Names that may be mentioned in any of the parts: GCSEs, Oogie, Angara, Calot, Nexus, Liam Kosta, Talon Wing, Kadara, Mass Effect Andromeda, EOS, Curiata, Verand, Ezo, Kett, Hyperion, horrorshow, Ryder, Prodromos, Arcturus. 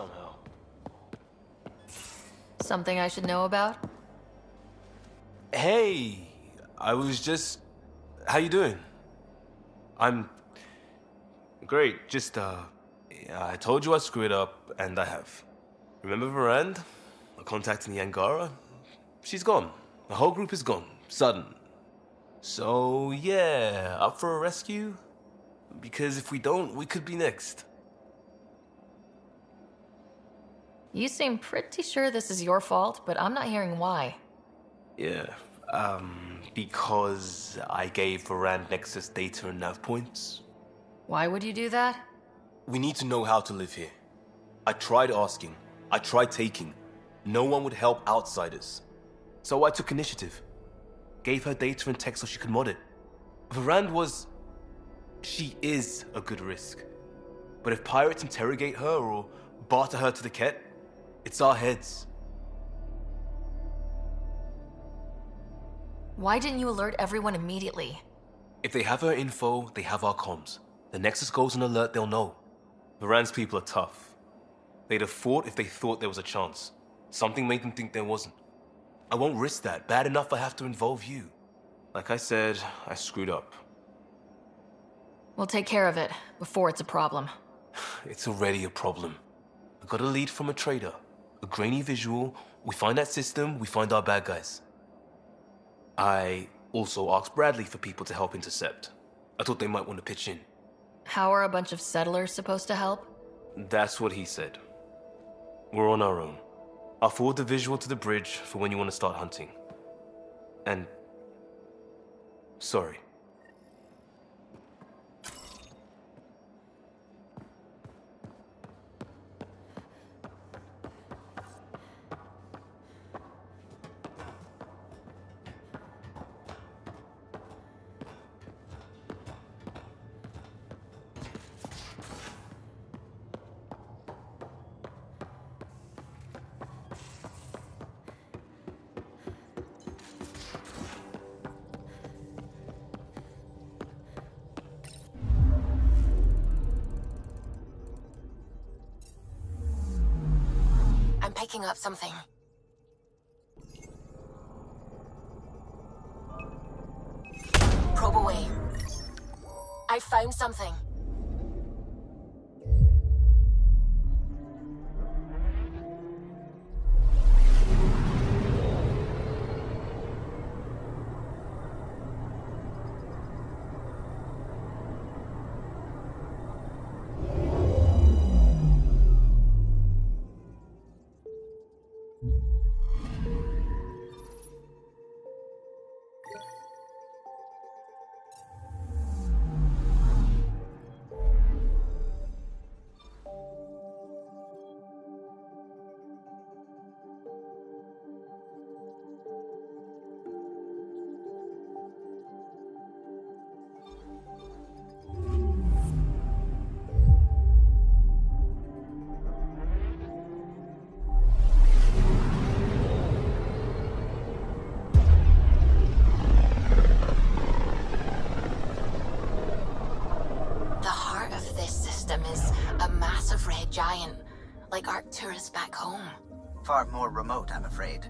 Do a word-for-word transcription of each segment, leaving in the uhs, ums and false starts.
somehow. Something I should know about? Hey, I was just... How you doing? I'm... Great, just, uh... I told you I screwed up, and I have. Remember Verand? Contacting the Angara? She's gone. The whole group is gone. Sudden. So, yeah, up for a rescue? Because if we don't, we could be next. You seem pretty sure this is your fault, but I'm not hearing why. Yeah, um, because I gave Verand Nexus data and nav points. Why would you do that? We need to know how to live here. I tried asking. I tried taking. No one would help outsiders. So I took initiative. Gave her data and text so she could mod it. Verand was... She is a good risk. But if pirates interrogate her or barter her to the Kett, it's our heads. Why didn't you alert everyone immediately? If they have her info, they have our comms. The Nexus goes on alert, they'll know. Verand's people are tough. They'd have fought if they thought there was a chance. Something made them think there wasn't. I won't risk that. Bad enough I have to involve you. Like I said, I screwed up. We'll take care of it before it's a problem. It's already a problem. I got a lead from a trader. A grainy visual. We find that system, we find our bad guys. I also asked Bradley for people to help intercept. I thought they might want to pitch in. How are a bunch of settlers supposed to help? That's what he said. We're on our own. I'll forward the visual to the bridge for when you want to start hunting. And... Sorry. Picking up something. Probe away. I found something. Giant, like Arcturus back home. Far more remote, I'm afraid.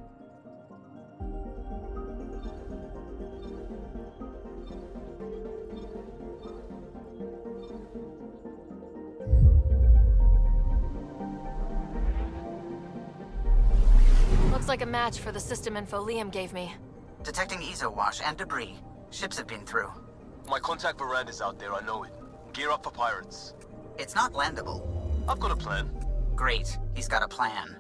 Looks like a match for the system info Liam gave me. Detecting Ezo wash and debris. Ships have been through. My contact Verand is out there, I know it. Gear up for pirates. It's not landable. I've got a plan. Great. He's got a plan.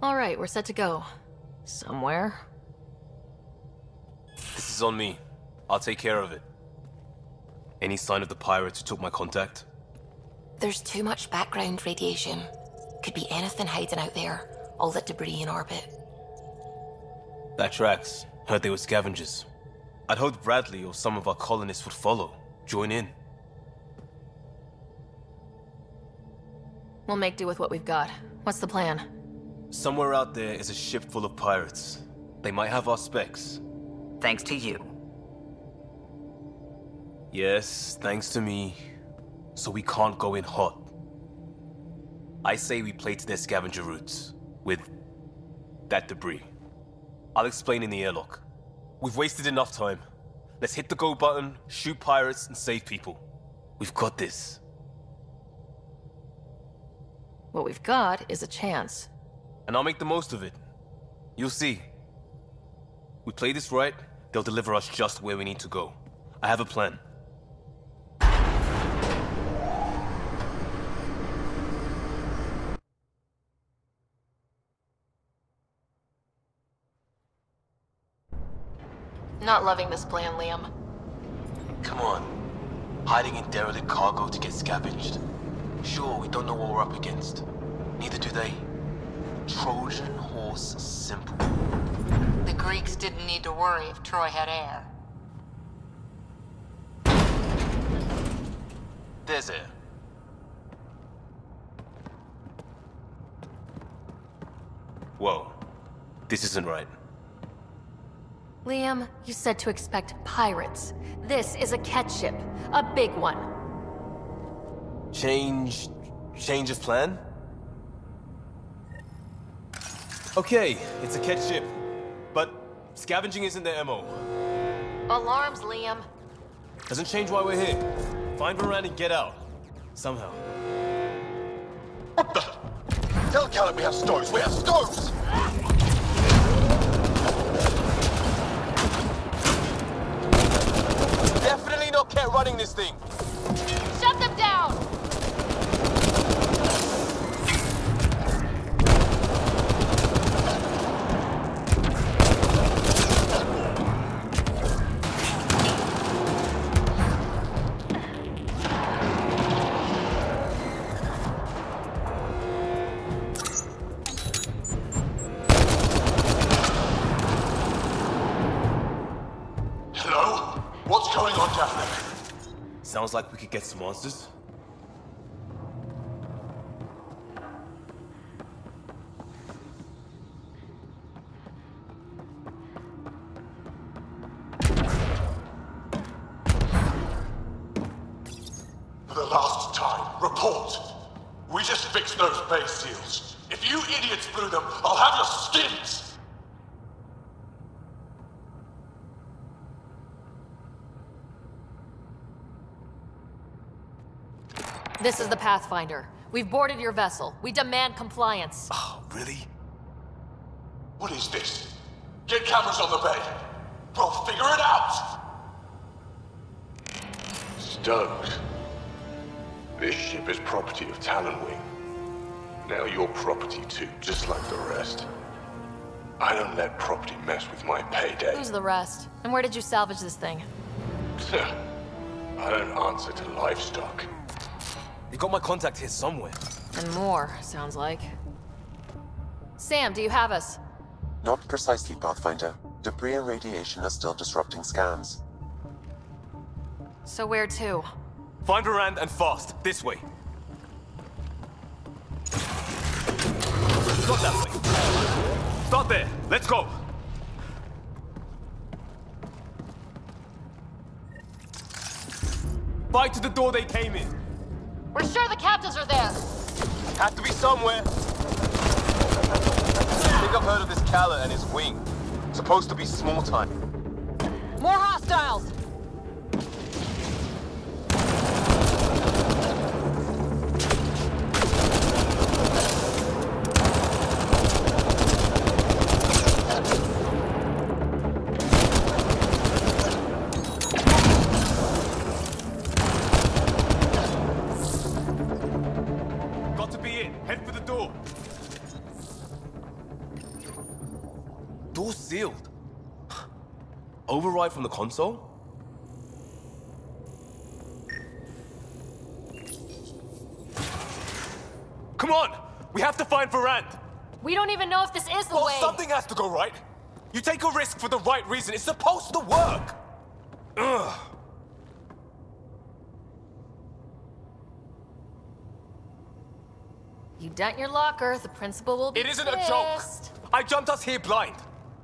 All right, we're set to go. Somewhere. This is on me. I'll take care of it. Any sign of the pirates who took my contact? There's too much background radiation. Could be anything hiding out there. All that debris in orbit. That tracks. Heard they were scavengers. I'd hoped Bradley or some of our colonists would follow, join in. We'll make do with what we've got. What's the plan? Somewhere out there is a ship full of pirates. They might have our specs. Thanks to you. Yes, thanks to me. So we can't go in hot. I say we play to their scavenger routes with that debris. I'll explain in the airlock. We've wasted enough time. Let's hit the go button, shoot pirates, and save people. We've got this. What we've got is a chance. And I'll make the most of it. You'll see. We play this right, they'll deliver us just where we need to go. I have a plan. Not loving this plan, Liam. Come on. Hiding in derelict cargo to get scavenged. Sure, we don't know what we're up against. Neither do they. Trojan horse simple. The Greeks didn't need to worry if Troy had air. There's air. Whoa. This isn't right. Liam, you said to expect pirates. This is a Kett ship. A big one. Change... change of plan? Okay, it's a Kett ship. But scavenging isn't their M O. Alarms, Liam. Doesn't change why we're here. Find Verand and get out. Somehow. What the? Tell Calot we have stones! We have stones! Definitely not Kett running this thing! Shut them down! Sounds like we could get some monsters. For the last time, report! We just fixed those base seals. If you idiots blew them, I'll have your skins! This is the Pathfinder. We've boarded your vessel. We demand compliance. Oh, really? What is this? Get cameras on the bay. We'll figure it out! Stunned. This ship is property of Talon Wing. Now you're property too, just like the rest. I don't let property mess with my payday. Who's the rest? And where did you salvage this thing? I don't answer to livestock. You've got my contact here somewhere. And more, sounds like. Sam, do you have us? Not precisely, Pathfinder. Debris and radiation are still disrupting scans. So where to? Find Verand and fast. This way. Not that way. Start there. Let's go. Fight to the door they came in. We're sure the captives are there! Have to be somewhere! I think I've heard of this Calot and his wing. Supposed to be small time. More hostiles! Override from the console? Come on! We have to find Verand! We don't even know if this is the well, way! Well, something has to go right! You take a risk for the right reason, it's supposed to work! Ugh. You dent your locker, the principal will be pissed. It isn't a joke! I jumped us here blind!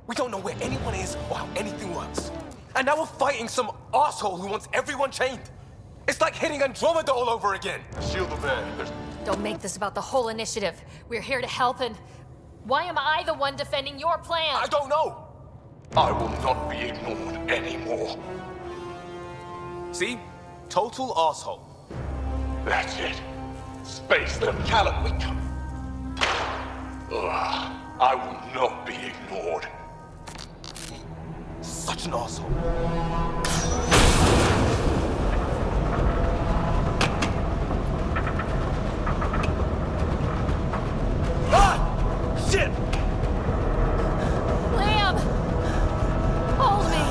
We don't know where anyone is or how anything works. And now we're fighting some asshole who wants everyone chained. It's like hitting Andromeda all over again. Shield the man. Don't make this about the whole initiative. We're here to help and... Why am I the one defending your plan? I don't know. I will not be ignored anymore. See? Total asshole. That's it. Space them, Calot. We come. Ugh, I will not be ignored. Such an asshole. Shit! Liam! Hold me!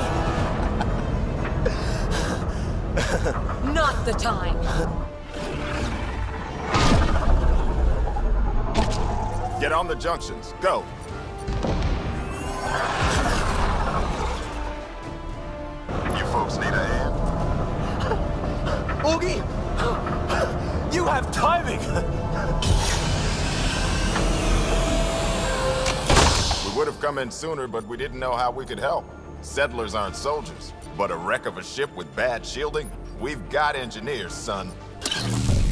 Not the time! Get on the junctions. Go! You folks need a hand? Oogie! You have timing! Would have come in sooner, but we didn't know how we could help. Settlers aren't soldiers, but a wreck of a ship with bad shielding? We've got engineers, son.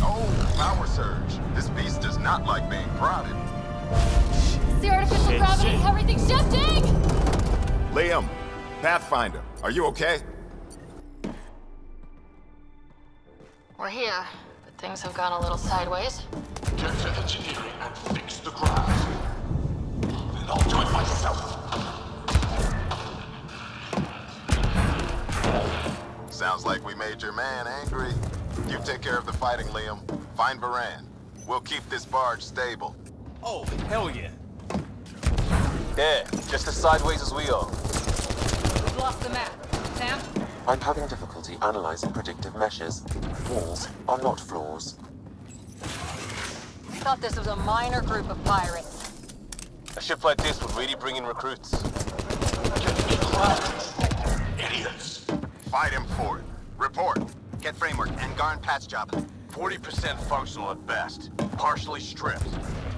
Oh, power surge. This beast does not like being prodded. The artificial shit, gravity, shit. Everything's shifting! Liam, Pathfinder, are you okay? We're here, but things have gone a little sideways. Get to engineering and fix the ground. I'll do it myself. Sounds like we made your man angry. You take care of the fighting, Liam. Find Verand. We'll keep this barge stable. Oh, hell yeah. Yeah, just as sideways as we are. We've lost the map. Sam? I'm having difficulty analyzing predictive measures. Walls are not floors. I thought this was a minor group of pirates. A ship like this would really bring in recruits. Idiots! Fight him for it. Report. Get framework. Angara and patch job. forty percent functional at best. Partially stripped.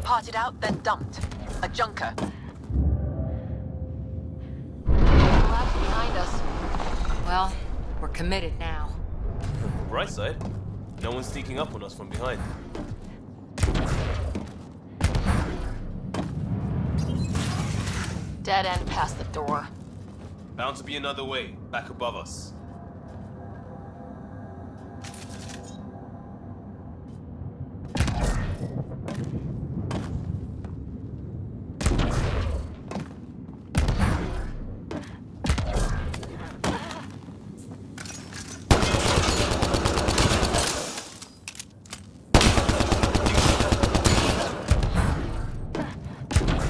Parted out, then dumped. A junker. Well, that's behind us. Well, we're committed now. Bright side. No one's sneaking up on us from behind. Dead end past the door. Bound to be another way, back above us.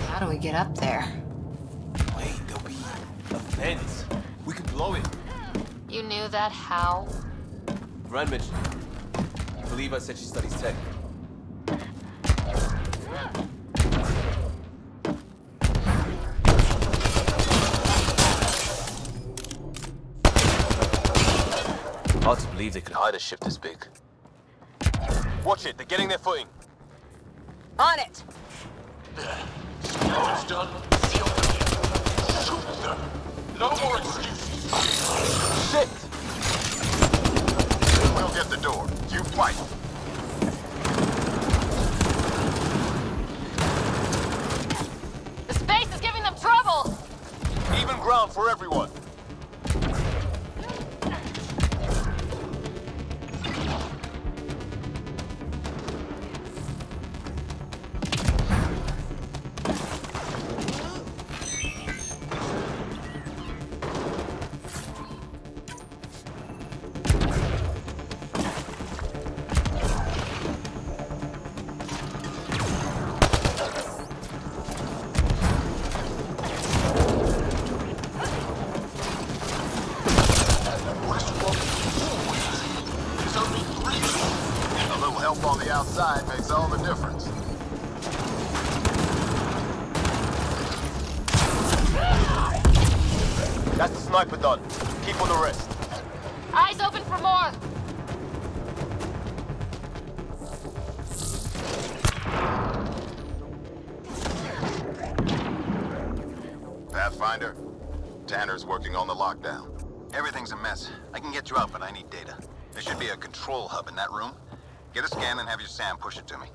How do we get up there? That how? Rand mentioned it. I believe I said she studies tech. Hard to believe they could hide a ship this big. Watch it, they're getting their footing. On it! There. Now it's done. Shoot them. No more excuses. Shit! We'll get the door. You fight. The space is giving them trouble! Even ground for everyone. find her? Tanner's working on the lockdown. Everything's a mess. I can get you out, but I need data. There should be a control hub in that room. Get a scan and have your SAM push it to me.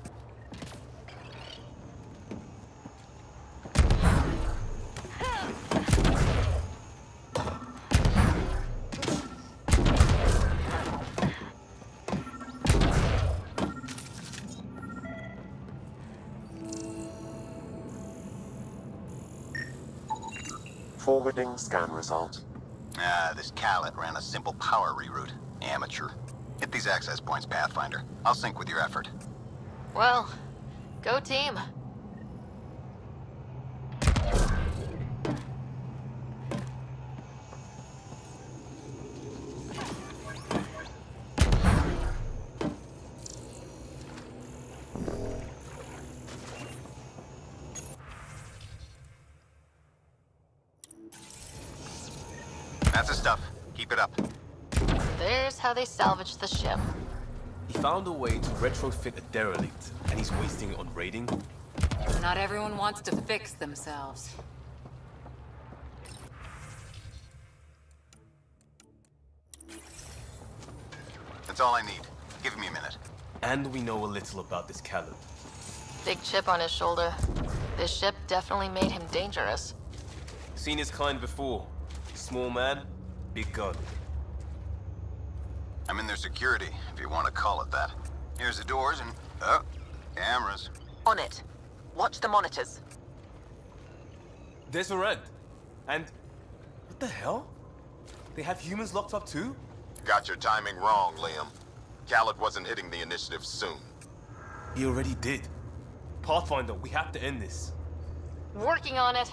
Forwarding scan result. Ah, this Calot ran a simple power reroute. Amateur. Hit these access points, Pathfinder. I'll sync with your effort. Well, go team. That's the stuff. Keep it up. There's how they salvaged the ship. He found a way to retrofit a derelict, and he's wasting it on raiding? Not everyone wants to fix themselves. That's all I need. Give me a minute. And we know a little about this Calot. Big chip on his shoulder. This ship definitely made him dangerous. Seen his kind before. Small man, big gun. I'm in their security, if you want to call it that. Here's the doors and... oh, cameras. On it. Watch the monitors. There's Verand. And... what the hell? They have humans locked up too? Got your timing wrong, Liam. Calot wasn't hitting the initiative soon. He already did. Pathfinder, we have to end this. Working on it.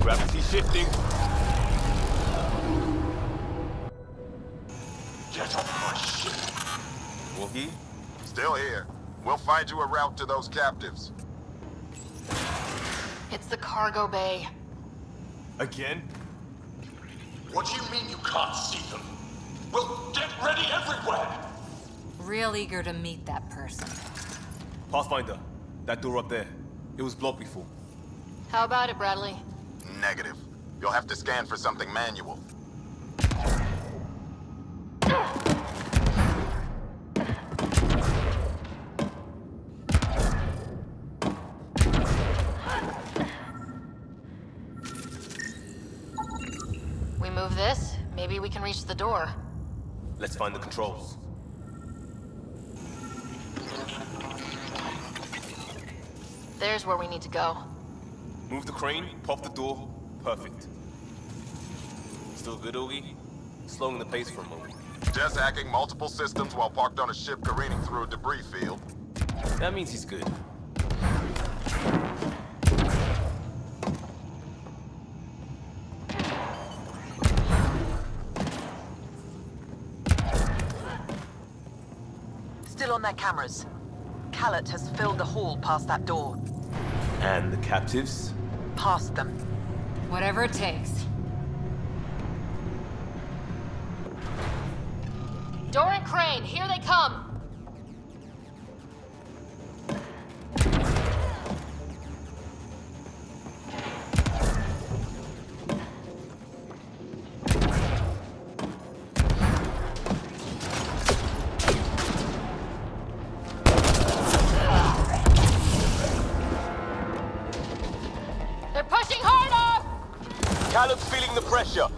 Gravity shifting. Get off my ship. Will he? Still here. We'll find you a route to those captives. It's the cargo bay. Again? What do you mean you can't see them? We'll get ready everywhere! Real eager to meet that person. Pathfinder, that door up there. It was blocked before. How about it, Bradley? Negative. You'll have to scan for something manual. We move this, maybe we can reach the door. Let's find the controls. There's where we need to go. Move the crane, pop the door. Perfect. Still good, Oogie? Slowing the pace for a moment. Just hacking multiple systems while parked on a ship careening through a debris field. That means he's good. Still on their cameras. Calot has filled the hall past that door. And the captives? Past them. Whatever it takes. Door and crane, here they come!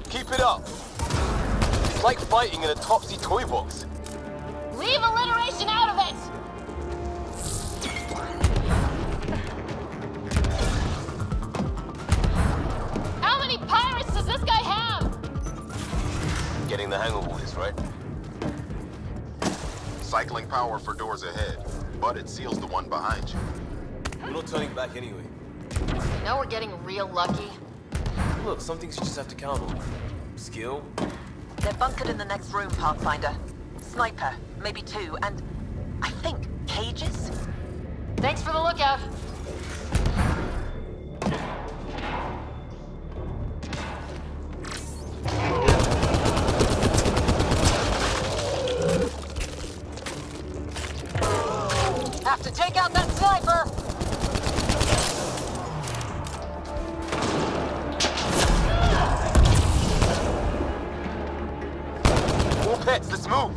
Keep it up. It's like fighting in a Topsy toy box. Leave alliteration out of it! How many pirates does this guy have? Getting the hang of all this, right? Cycling power for doors ahead, but it seals the one behind you. We're not turning back anyway. You know we're getting real lucky. Look, some things you just have to count on. Skill? They're bunkered in the next room, Pathfinder. Sniper, maybe two, and... I think, cages? Thanks for the lookout. Have to take out that sniper! Warpets, let's move!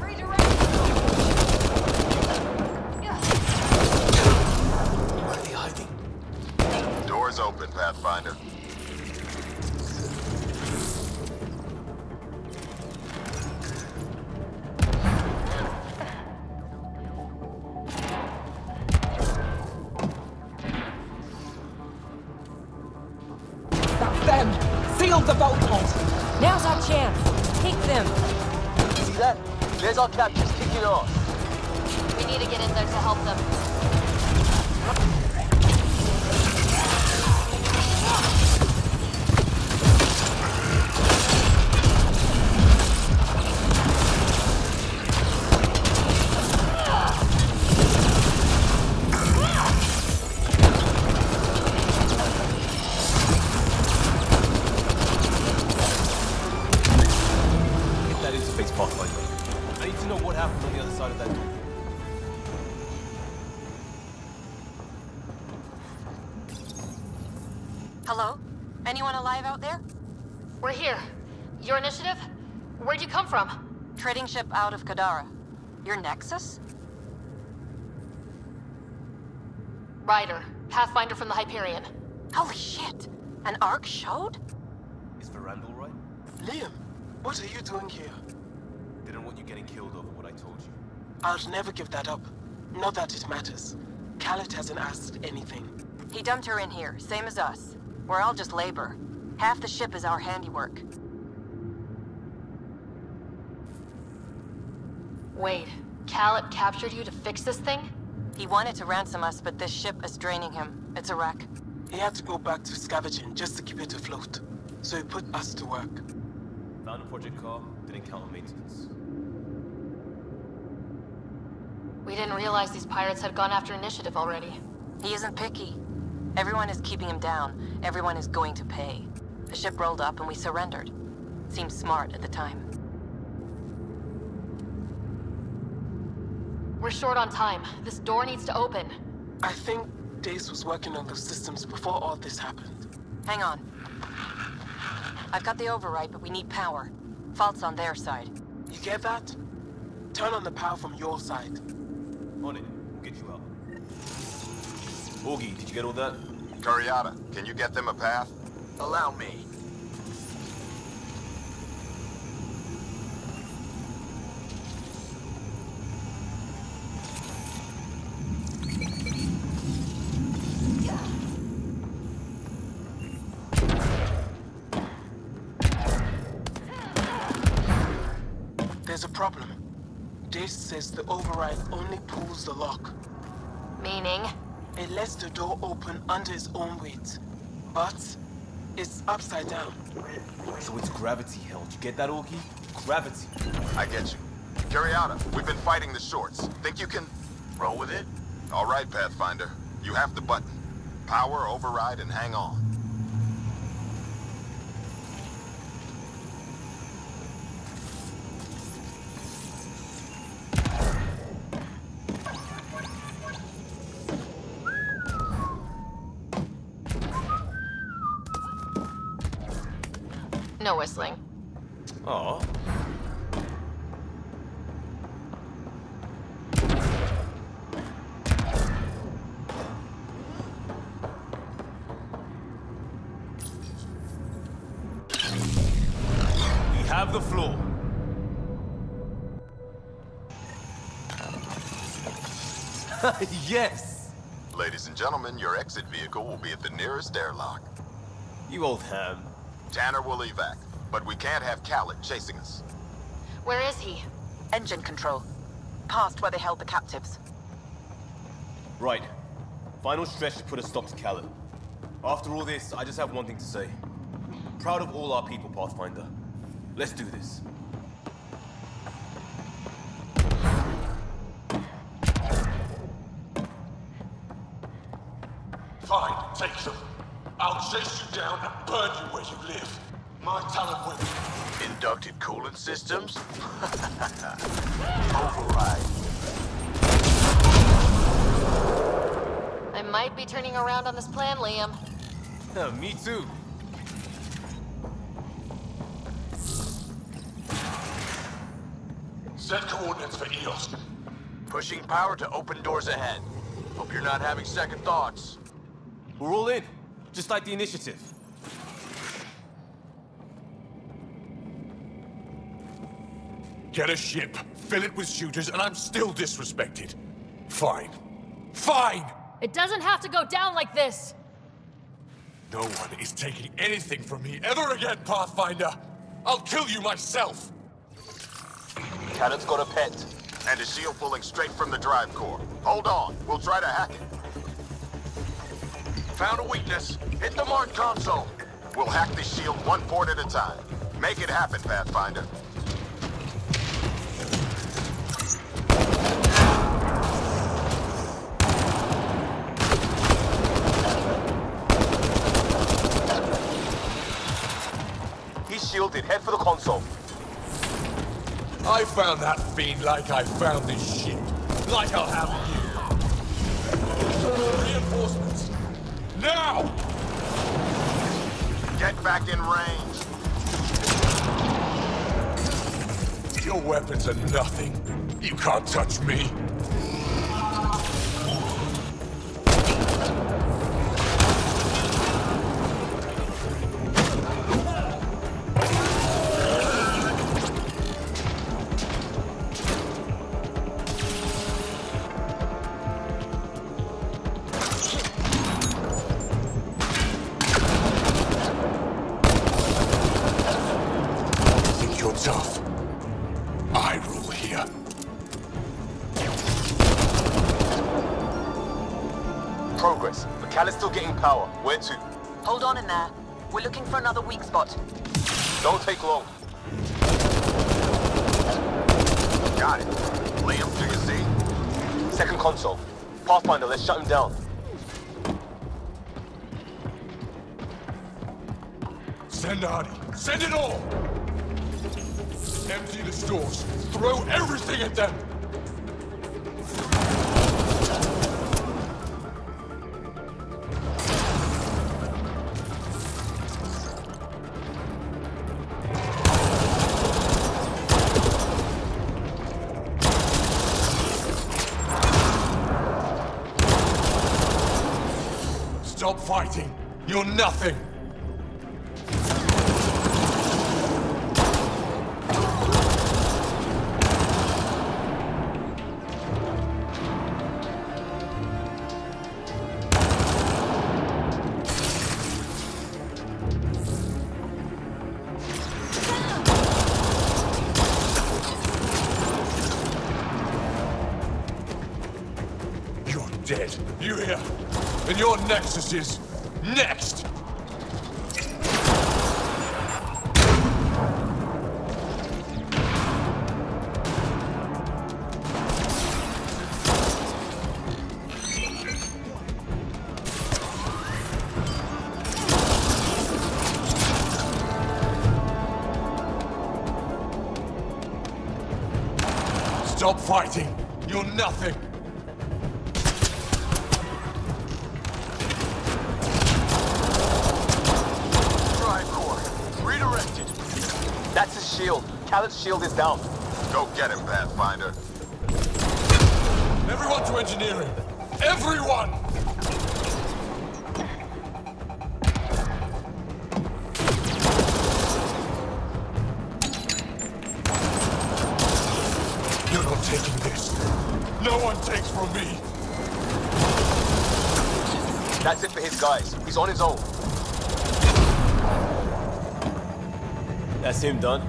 Where are they hiding? Doors open, Pathfinder. Captures kick it off. We need to get in there to help them. Get that interface spotlight. I need to know what happened on the other side of that door. Hello? Anyone alive out there? We're here. Your initiative? Where'd you come from? Trading ship out of Kadara. Your Nexus? Ryder, Pathfinder from the Hyperion. Holy shit! An arc showed? Is Verand alright? Liam, what are you doing here? Didn't want you getting killed over what I told you. I'll never give that up. Not that it matters. Calot hasn't asked anything. He dumped her in here, same as us. We're all just labor. Half the ship is our handiwork. Wait, Calot captured you to fix this thing? He wanted to ransom us, but this ship is draining him. It's a wreck. He had to go back to scavenging just to keep it afloat. So he put us to work. Found a project car, didn't count on maintenance. We didn't realize these pirates had gone after initiative already. He isn't picky. Everyone is keeping him down. Everyone is going to pay. The ship rolled up and we surrendered. Seemed smart at the time. We're short on time. This door needs to open. I think Dace was working on those systems before all this happened. Hang on. I've got the override, but we need power. Fault's on their side. You get that? Turn on the power from your side. On it. We'll get you out. Oogie, did you get all that? Curiata, can you get them a path? Allow me. Says the override only pulls the lock. Meaning? It lets the door open under its own weight. But it's upside down. So it's gravity held. You get that, Oogie? Gravity. I get you. Curiata, we've been fighting the shorts. Think you can roll with it? All right, Pathfinder. You have the button. Power, override, and hang on. No whistling. Oh. We have the floor. Yes. Ladies and gentlemen, your exit vehicle will be at the nearest airlock. You old ham. Tanner will evac, but we can't have Calot chasing us. Where is he? Engine control. Past where they held the captives. Right. Final stretch to put a stop to Calot. After all this, I just have one thing to say. Proud of all our people, Pathfinder. Let's do this. Fine, take them. I'll chase you down and burn you where you live. My Talon Wing Inducted coolant systems? Override. I might be turning around on this plan, Liam. Uh, me too. Set coordinates for E O S. Pushing power to open doors ahead. Hope you're not having second thoughts. We're all in, just like the initiative. Get a ship, fill it with shooters, and I'm still disrespected. Fine. Fine! It doesn't have to go down like this! No one is taking anything from me ever again, Pathfinder! I'll kill you myself! Calot's got a pet. And a shield pulling straight from the drive core. Hold on, we'll try to hack it. Found a weakness. Hit the marked console. We'll hack the shield one port at a time. Make it happen, Pathfinder. He's shielded. Head for the console. I found that fiend like I found this ship. Like I'll have you. Reinforcements. Now! Get back in range. Your weapons are nothing. You can't touch me. Where to? Hold on in there. We're looking for another weak spot. Don't take long. Got it. Liam, do you see? Second console. Pathfinder, let's shut him down. Send Arnie. Send it all! Empty the stores. Throw everything at them! Stop fighting! You're nothing! You're dead! You hear? And your Nexus is next! Stop fighting! You're nothing! Calot's shield is down. Go get him, Pathfinder. Everyone to engineering! Everyone! You're not taking this. No one takes from me. That's it for his guys. He's on his own. That's him done.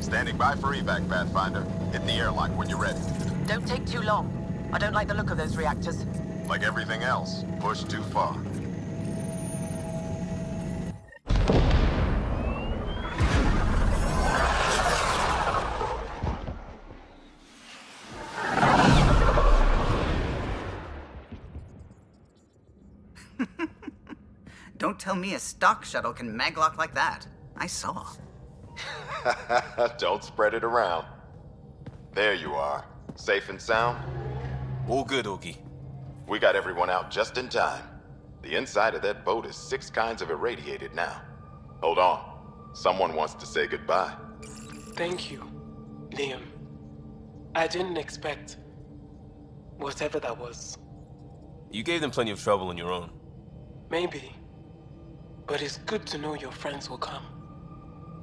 Standing by for evac, Pathfinder. Hit the airlock when you're ready. Don't take too long. I don't like the look of those reactors. Like everything else, push too far. Don't tell me a stock shuttle can maglock like that. I saw. Don't spread it around. There you are. Safe and sound? All good, Oogie. We got everyone out just in time. The inside of that boat is six kinds of irradiated now. Hold on. Someone wants to say goodbye. Thank you, Liam. I didn't expect whatever that was. You gave them plenty of trouble on your own. Maybe. But it's good to know your friends will come.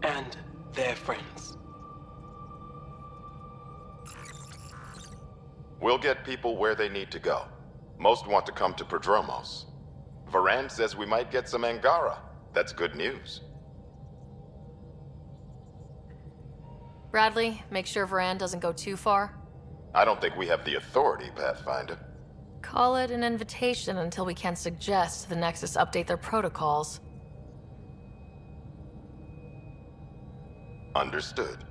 And their friends. We'll get people where they need to go. Most want to come to Prodromos. Verand says we might get some Angara. That's good news. Bradley, make sure Verand doesn't go too far. I don't think we have the authority, Pathfinder. Call it an invitation until we can suggest the Nexus update their protocols. Understood.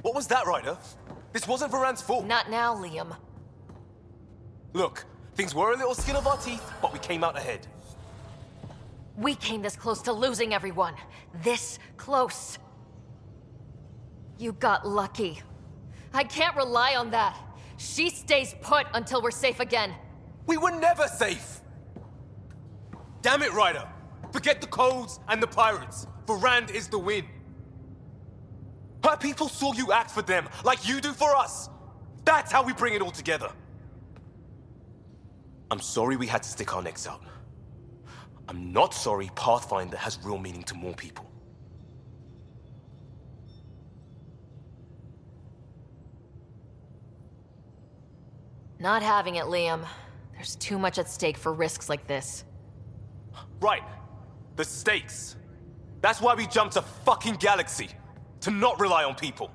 What was that, Ryder? This wasn't Verand's fault. Not now, Liam. Look, things were a little skin of our teeth, but we came out ahead. We came this close to losing everyone. This close. You got lucky. I can't rely on that. She stays put until we're safe again. We were never safe! Damn it, Ryder! Forget the codes and the pirates. Verand is the win. Her people saw you act for them, like you do for us. That's how we bring it all together. I'm sorry we had to stick our necks out. I'm not sorry Pathfinder has real meaning to more people. Not having it, Liam. There's too much at stake for risks like this. Right. The stakes. That's why we jumped a fucking galaxy. To not rely on people.